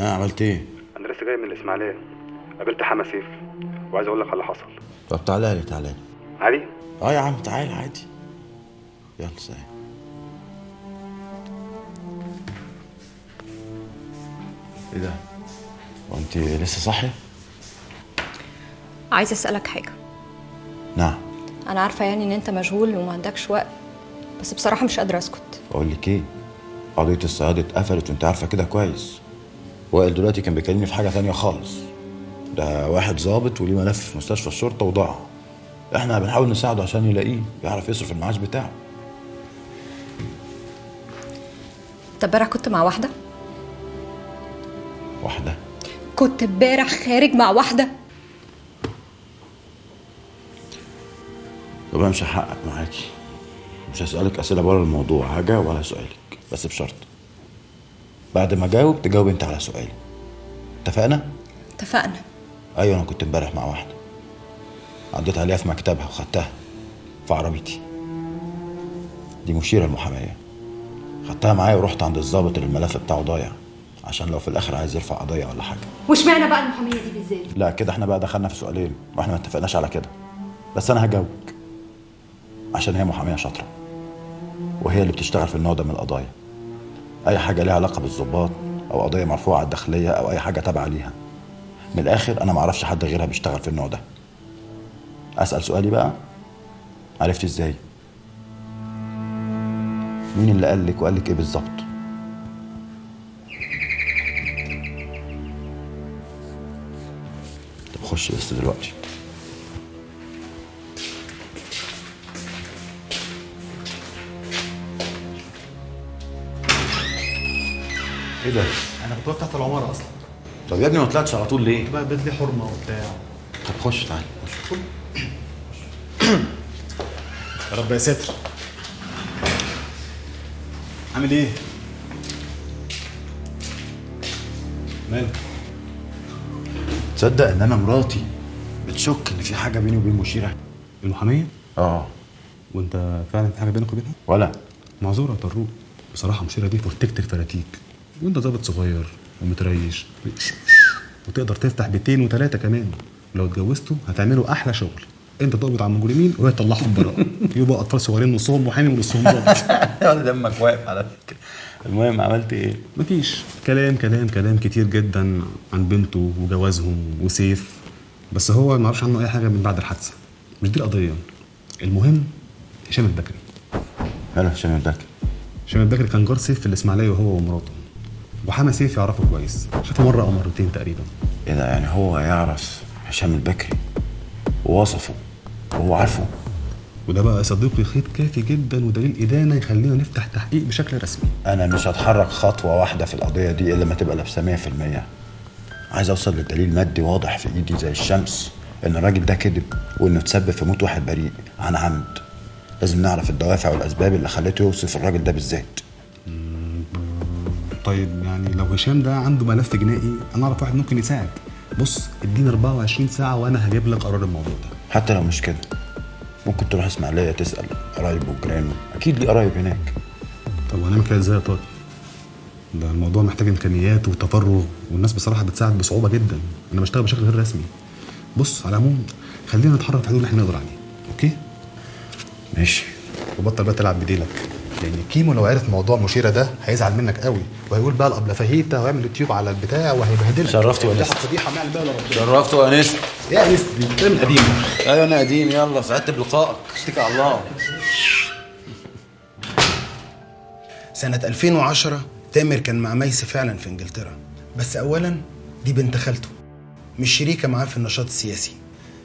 ها عملت ايه؟ انا لسه جاي من الاسماعيليه، قابلت حماس سيف وعايز اقول لك على اللي حصل. طب تعالى لي تعالى لي. عادي؟ اه يا عم تعالى عادي. يلا سلام. ايه ده؟ هو انت لسه صاحيه؟ عايزه اسالك حاجه. نعم. انا عارفه يعني ان انت مشغول وما عندكش وقت، بس بصراحه مش قادره اسكت. اقول لك ايه؟ قضيه الصيادة اتقفلت وانت عارفه كده كويس. وائل دلوقتي كان بيكلمني في حاجه ثانيه خالص. ده واحد ظابط وليه ملف في مستشفى الشرطه وضاع. احنا بنحاول نساعده عشان يلاقيه، يعرف يصرف المعاش بتاعه. طب امبارح كنت مع واحده؟ واحده؟ كنت امبارح خارج مع واحده؟ طب انا مش هحقق معاكي، مش هسألك اسئله بره الموضوع، هجاوب على سؤالك بس بشرط بعد ما اجاوب تجاوب انت على سؤالي. اتفقنا؟ اتفقنا. ايوه انا كنت امبارح مع واحده، عديت عليها في مكتبها وخدتها في عربيتي، دي مشيره المحاميه، خدتها معايا ورحت عند الضابط اللي الملف بتاعه ضايع عشان لو في الاخر عايز يرفع قضيه ولا حاجه. واشمعنى بقى المحاميه دي بالذات؟ لا كده احنا بقى دخلنا في سؤالين واحنا ما اتفقناش على كده، بس انا هجاوبك عشان هي محاميه شاطره وهي اللي بتشتغل في النوع ده من القضايا، اي حاجه ليها علاقه بالظباط او قضيه مرفوعه على الداخليه او اي حاجه تابعه ليها. من الاخر انا ما اعرفش حد غيرها بيشتغل في النوع ده. اسال سؤالي بقى، عرفتي ازاي؟ مين اللي قال لك وقال لك ايه بالظبط؟ طب خش بس دلوقتي. ايه ده؟ انا كنت واقف تحت العماره اصلا. طب يا ابني ما طلعتش على طول ليه؟ بقى بيت لي حرمه وبتاع. طب خش تعالى خش. يا رب يا ساتر. عامل ايه؟ مالك؟ تصدق ان انا مراتي بتشك ان في حاجه بيني وبين مشيره المحاميه؟ اه. وانت فعلا في حاجه بينك وبينها؟ ولا معذوره يا طروق، بصراحه مشيره دي فرتكت الفراتيك، وانت ظابط صغير ومتريش وتقدر تفتح بيتين وثلاثه كمان، ولو اتجوزته هتعملوا احلى شغل، انت تقبض على المجرمين وهي تطلعهم بره، يبقى اطفال صغيرين نصهم محامي ونصهم ظابط. انا دمك واقف على فكره. المهم عملت ايه؟ مفيش، كلام كتير جدا عن بنته وجوازهم وسيف، بس هو ما اعرفش عنه اي حاجه من بعد الحادثه، مش دي القضيه. المهم هشام البكري. ماله هشام البكري؟ هشام البكري كان جار سيف في الاسماعيليه وهو ومراته، وحما سيف يعرفه كويس، شافه مره او مرتين تقريبا. ايه ده يعني هو يعرف هشام البكري ووصفه وهو عارفه؟ وده بقى يا صديقي خيط كافي جدا ودليل ادانه يخلينا نفتح تحقيق بشكل رسمي. انا مش هتحرك خطوه واحده في القضيه دي الا ما تبقى لابسه 100%، عايز اوصل لدليل مادي واضح في ايدي زي الشمس ان الراجل ده كذب وانه اتسبب في موت واحد بريء عن عمد. لازم نعرف الدوافع والاسباب اللي خلته يوصف الراجل ده بالذات. طيب يعني لو هشام ده عنده ملف جنائي انا اعرف واحد ممكن يساعد. بص اديني 24 ساعه وانا هجيب لك قرار الموضوع ده. حتى لو مش كده ممكن تروح اسماعيليه تسال قرايبه وجيرانه، اكيد ليه قرايب هناك. طب هنعمل كده ازاي يا طارق؟ ده الموضوع محتاج امكانيات وتفرغ، والناس بصراحه بتساعد بصعوبه جدا، انا بشتغل بشكل غير رسمي. بص على العموم خلينا نتحرك في الحدود اللي احنا نقدر عليه. اوكي ماشي. وبطل بقى تلعب بديلك، لان كيمو لو عرف موضوع مشيره ده هيزعل منك قوي، وهيقول بقى الابله فهيتا وهيعمل يوتيوب على البتاع وهيبهدلك. شرفت يا انس. شرفت يا انس. يا انس دي انت من قديم. ايوه انا قديم. يلا سعدت بلقائك. اتكل على الله. سنه 2010 تامر كان مع ميسي فعلا في انجلترا، بس اولا دي بنت خالته مش شريكه معاه في النشاط السياسي،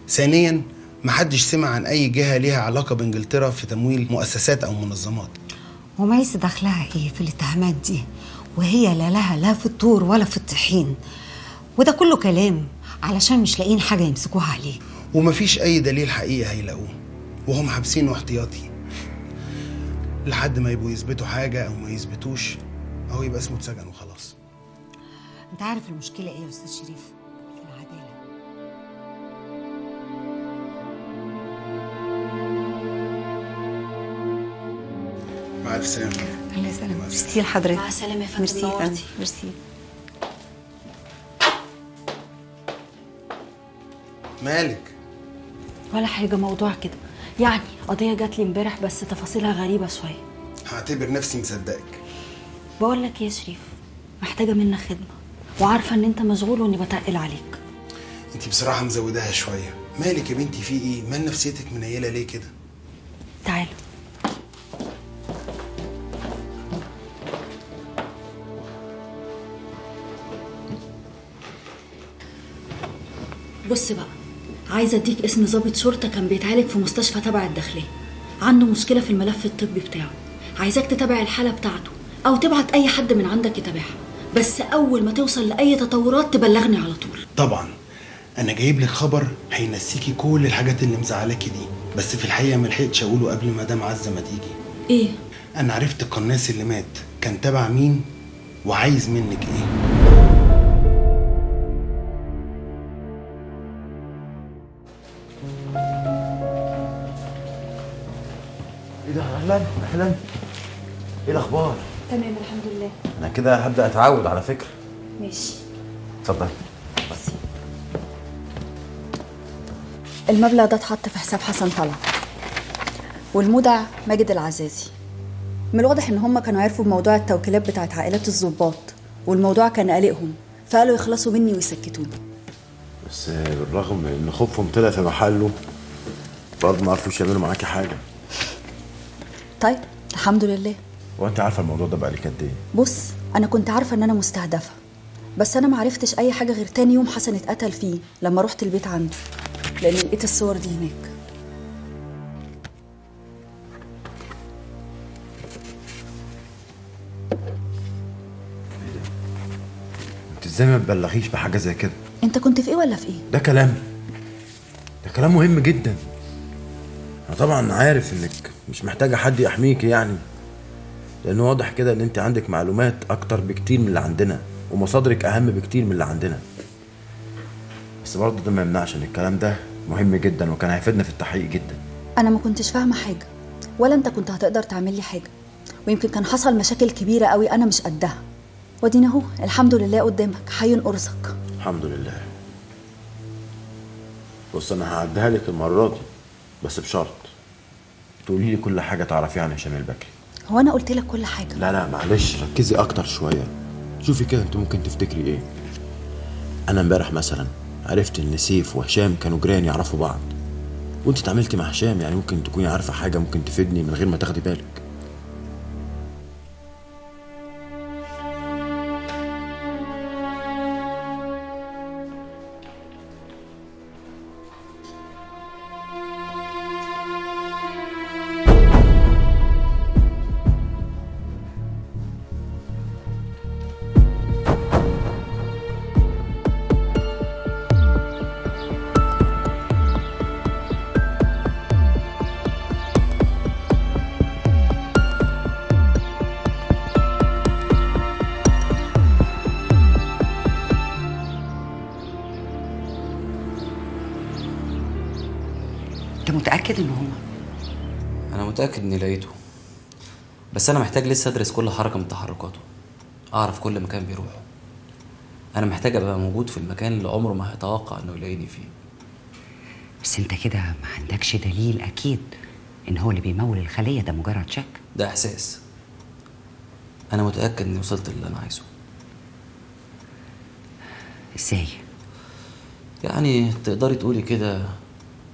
ثانيا محدش سمع عن اي جهه ليها علاقه بانجلترا في تمويل مؤسسات او منظمات. وميس دخلها ايه في الاتهامات دي؟ وهي لا لها لا في الطور ولا في الطحين، وده كله كلام علشان مش لاقيين حاجه يمسكوها عليه، ومفيش اي دليل حقيقي هيلاقوه، وهم حابسينه احتياطي لحد ما يبقوا يثبتوا حاجه او ما يثبتوش، او يبقى اسمه اتسجن وخلاص. انت عارف المشكله ايه يا استاذ شريف؟ مع السلامة. الله يسلمك. ميرسي لحضرتك. مع السلامة يا فندم. ميرسي. مالك؟ ولا حاجه، موضوع كده يعني، قضيه جات لي امبارح بس تفاصيلها غريبه شويه. هعتبر نفسي مصدقك. بقول لك يا شريف، محتاجه منك خدمه، وعارفه ان انت مشغول واني بتقل عليك. انت بصراحه مزوداها شويه. مالك يا بنتي، في ايه؟ مال نفسيتك منيله ليه كده؟ تعالى. بص بقى، عايزه اديك اسم ضابط شرطه كان بيتعالج في مستشفى تبع الداخليه، عنده مشكله في الملف الطبي بتاعه، عايزاك تتابع الحاله بتاعته او تبعت اي حد من عندك يتابعها، بس اول ما توصل لاي تطورات تبلغني على طول. طبعا انا جايب لك خبر هينسيكي كل الحاجات اللي مزعلاكي دي، بس في الحقيقه ما لحقتش اقوله قبل مدام عزه ما تيجي. ايه؟ انا عرفت القناص اللي مات كان تبع مين وعايز منك ايه. اهلا اهلا، ايه الاخبار؟ تمام الحمد لله. انا كده هبدا اتعود على فكره. ماشي اتفضلي. بس المبلغ ده اتحط في حساب حسن طه والمودع ماجد العزازي. من الواضح ان هم كانوا عرفوا بموضوع التوكيلات بتاعت عائلات الضباط، والموضوع كان قلقهم، فقالوا يخلصوا مني ويسكتوني. بس بالرغم ان خوفهم طلع في محله برضه ما عرفوش يعملوا معاكي حاجه. طيب الحمد لله. وانت عارفه الموضوع ده بقالك قد ايه؟ بص، انا كنت عارفه ان انا مستهدفه، بس انا ما عرفتش اي حاجه غير تاني يوم حسن اتقتل فيه لما رحت البيت عنده، لان لقيت الصور دي هناك. انت ازاي ما تبلغيش بحاجه زي كده؟ انت كنت في ايه ولا في ايه؟ ده كلام، ده كلام مهم جدا. انا طبعا عارف انك مش محتاجه حد يحميكي يعني، لان واضح كده ان انت عندك معلومات اكتر بكتير من اللي عندنا، ومصادرك اهم بكتير من اللي عندنا، بس برضه ده ما يمنعش ان الكلام ده مهم جدا وكان هيفيدنا في التحقيق جدا. انا ما كنتش فاهمه حاجه، ولا انت كنت هتقدر تعمل لي حاجه، ويمكن كان حصل مشاكل كبيره قوي انا مش قدها، وادينا اهو الحمد لله قدامك حي ارزق. الحمد لله. بص انا هعديها لك المره دي، بس بشرط تقولي لي كل حاجه تعرفيها عن هشام البكري. هو انا قلت لك كل حاجه؟ لا لا معلش، ركزي اكتر شويه. شوفي كده انت ممكن تفتكري ايه. انا امبارح مثلا عرفت ان سيف وهشام كانوا جيران يعرفوا بعض، وانت اتعاملتي مع هشام، يعني ممكن تكوني عارفه حاجه ممكن تفيدني من غير ما تاخدي بالك. متأكد إن هما؟ أنا متأكد إني لقيته، بس أنا محتاج لسه أدرس كل حركة من تحركاته، أعرف كل مكان بيروحه. أنا محتاج أبقى موجود في المكان اللي عمره ما هيتوقع إنه يلاقيني فيه. بس أنت كده ما عندكش دليل أكيد إن هو اللي بيمول الخلية، ده مجرد شك، ده إحساس. أنا متأكد إني وصلت للي أنا عايزه. إزاي؟ يعني تقدري تقولي كده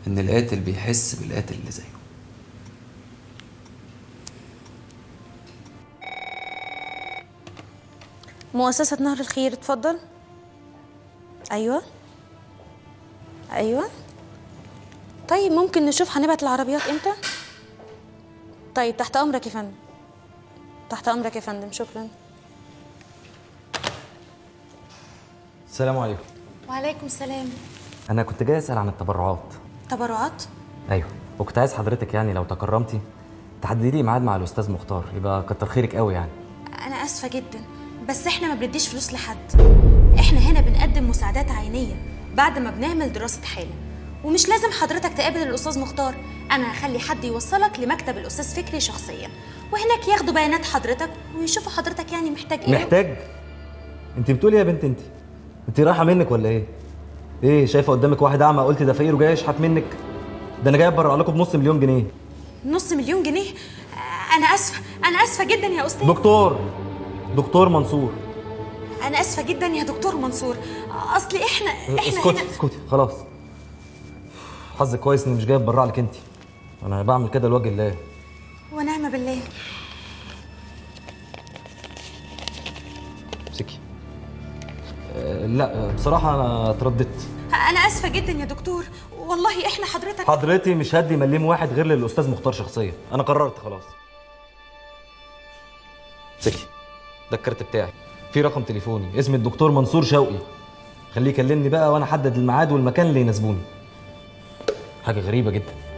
إن القاتل بيحس بالقاتل اللي زيه. مؤسسة نهر الخير، اتفضل. أيوه أيوه. طيب ممكن نشوف هنبعت العربيات إمتى؟ طيب تحت أمرك يا فندم. تحت أمرك يا فندم، شكرا. السلام عليكم. وعليكم السلام. أنا كنت جاي أسأل عن التبرعات. تبرعات؟ ايوه، وكنت عايز حضرتك يعني لو تكرمتي تحددي لي ميعاد مع الاستاذ مختار، يبقى كتر خيرك قوي يعني. انا اسفه جدا، بس احنا ما بنديش فلوس لحد، احنا هنا بنقدم مساعدات عينيه بعد ما بنعمل دراسه حاله، ومش لازم حضرتك تقابل الاستاذ مختار. انا هخلي حد يوصلك لمكتب الاستاذ فكري شخصيا، وهناك ياخدوا بيانات حضرتك ويشوفوا حضرتك يعني محتاج ايه. محتاج؟ انت بتقولي يا بنت، انت رايحه منك ولا ايه؟ ايه شايفه قدامك واحد اعمى قلت ده فقير وجاي يشحت منك؟ ده انا جاي ابرق لكم بنص مليون جنيه. نص مليون جنيه؟ انا اسفه جدا يا استاذ دكتور منصور. انا اسفه جدا يا دكتور منصور، اصل احنا اسكتي خلاص. حظك كويس اني مش جاي ابرق لك انت، انا بعمل كده لوجه الله. ونعم بالله. امسكي. لا بصراحه انا اترددت. انا اسفه جدا يا دكتور، والله احنا حضرتي مش هدي مليم واحد غير للاستاذ مختار شخصيا، انا قررت خلاص. امسكي ده الكارت بتاعي، في رقم تليفوني، اسم الدكتور منصور شوقي، خليه يكلمني بقى وانا احدد الميعاد والمكان اللي يناسبوني. حاجه غريبه جدا.